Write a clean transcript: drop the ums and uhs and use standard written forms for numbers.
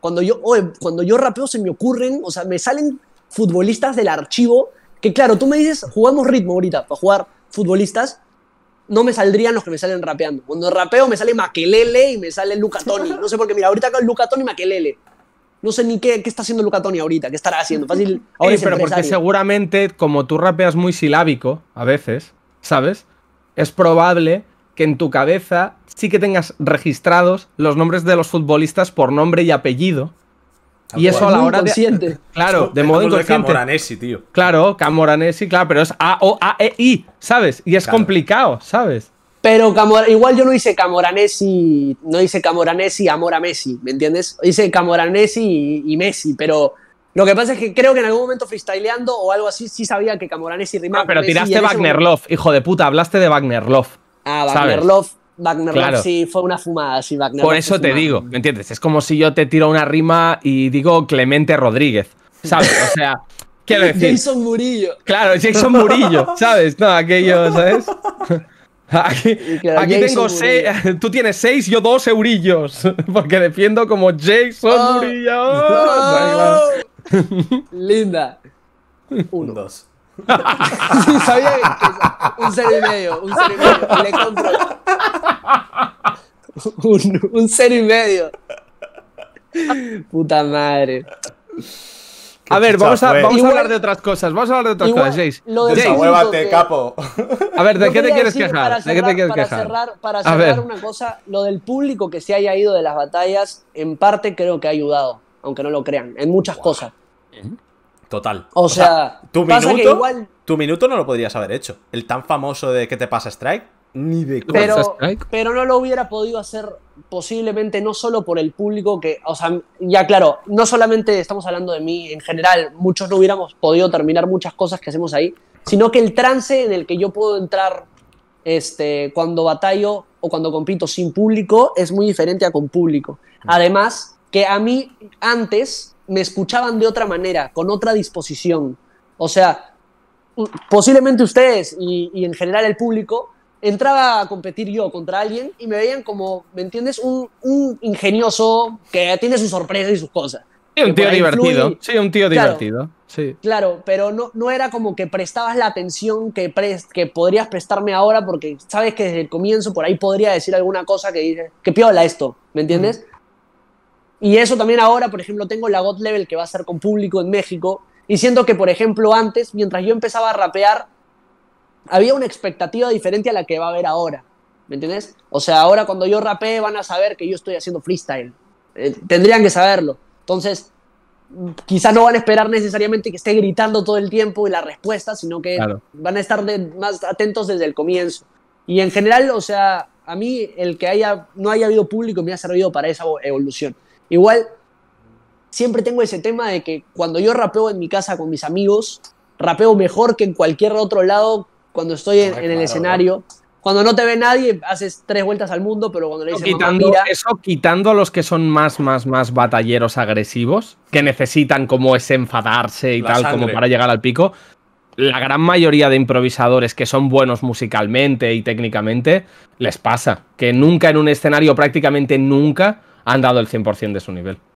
Cuando yo rapeo se me ocurren, o sea, me salen futbolistas del archivo, que claro, tú me dices, jugamos ritmo ahorita, para jugar futbolistas, no me saldrían los que me salen rapeando. Cuando rapeo me sale Makelele y me sale Luca Toni. No sé por qué, mira, ahorita Luca Toni y Makelele. No sé ni qué está haciendo Luca Toni ahorita, qué estará haciendo. Fácil, ahora pero empresario. Porque seguramente, como tú rapeas muy silábico, a veces, ¿sabes? Es probable que en tu cabeza sí que tengas registrados los nombres de los futbolistas por nombre y apellido. Y eso a la hora de... Claro, de modo inconsciente. Camoranesi, tío. Claro, Camoranesi, claro, pero es A-O-A-E-I, ¿sabes? Y es claro. Complicado, ¿sabes? Pero igual yo no hice Camoranesi, amor a Messi, ¿me entiendes? Hice Camoranesi y Messi, pero lo que pasa es que creo que en algún momento freestyleando o algo así sí sabía que Camoranesi rimaba. Ah, pero Messi, tiraste Wagnerloff, momento... hijo de puta, hablaste de Wagnerloff. Ah, Wagnerloff claro. Sí, fue una fumada, sí, Wagnerloff. Por eso te digo, ¿me entiendes? Es como si yo te tiro una rima y digo Clemente Rodríguez, ¿sabes? O sea, quiero decir… Jason Murillo. Claro, Jason Murillo, ¿sabes? No, aquello, ¿sabes? Aquí tengo 6, tú tienes 6, yo 2 eurillos, porque defiendo como Jason Murillo. Oh. Linda. 1, 2. Sabía que 1,5, le compro. 1,5. Puta madre. A ver, vamos a hablar de otras cosas. Vamos a hablar de otras cosas, Jace. Desahuévate, capo. A ver, ¿de qué te quieres quejar? Para cerrar una cosa, lo del público que se haya ido de las batallas, en parte creo que ha ayudado, aunque no lo crean, en muchas cosas. Total. O sea tu minuto no lo podrías haber hecho. El tan famoso de ¿qué te pasa, Strike? Ni de cosas. Pero no lo hubiera podido hacer posiblemente no solo por el público que, o sea, ya claro, no solamente estamos hablando de mí, en general, muchos no hubiéramos podido terminar muchas cosas que hacemos ahí, sino que el trance en el que yo puedo entrar cuando batallo o cuando compito sin público es muy diferente a con público. Además, que a mí antes me escuchaban de otra manera, con otra disposición. O sea, posiblemente ustedes y en general el público entraba a competir yo contra alguien y me veían como, ¿me entiendes? Un ingenioso que tiene sus sorpresas y sus cosas. Sí, un tío divertido. Fluye. Sí, un tío divertido. Sí. Claro, pero no era como que prestabas la atención que podrías prestarme ahora porque sabes que desde el comienzo por ahí podría decir alguna cosa que dice, que piola esto, ¿me entiendes? Y eso también ahora, por ejemplo, tengo la God Level que va a ser con público en México y siento que, por ejemplo, antes, mientras yo empezaba a rapear, había una expectativa diferente a la que va a haber ahora, ¿me entiendes? O sea, ahora cuando yo rapee van a saber que yo estoy haciendo freestyle, tendrían que saberlo, entonces quizás no van a esperar necesariamente que esté gritando todo el tiempo y la respuesta, sino que claro, van a estar más atentos desde el comienzo. Y en general, o sea, a mí el que no haya habido público me ha servido para esa evolución. Igual, siempre tengo ese tema de que cuando yo rapeo en mi casa con mis amigos, rapeo mejor que en cualquier otro lado. Cuando estoy en el escenario, cuando no te ve nadie, haces 3 vueltas al mundo, pero cuando le dicen mira... Eso quitando a los que son más batalleros agresivos, que necesitan como es enfadarse y tal, como para llegar al pico, la gran mayoría de improvisadores que son buenos musicalmente y técnicamente, les pasa que nunca en un escenario, prácticamente nunca, han dado el 100% de su nivel.